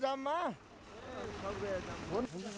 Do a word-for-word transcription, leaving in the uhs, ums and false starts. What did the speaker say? Jamma. One.